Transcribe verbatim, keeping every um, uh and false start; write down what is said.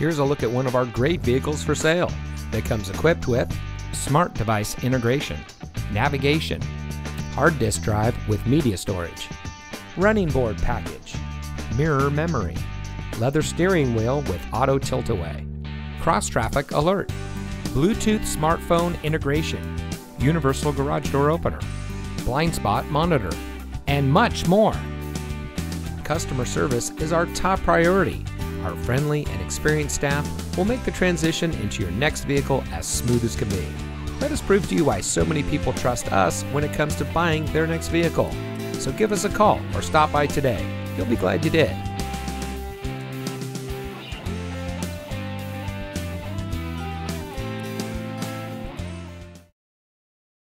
Here's a look at one of our great vehicles for sale that comes equipped with smart device integration, navigation, hard disk drive with media storage, running board package, mirror memory, leather steering wheel with auto tilt-away, cross-traffic alert, Bluetooth smartphone integration, universal garage door opener, blind spot monitor, and much more. Customer service is our top priority. Our friendly and experienced staff will make the transition into your next vehicle as smooth as can be. Let us prove to you why so many people trust us when it comes to buying their next vehicle. So give us a call or stop by today. You'll be glad you did.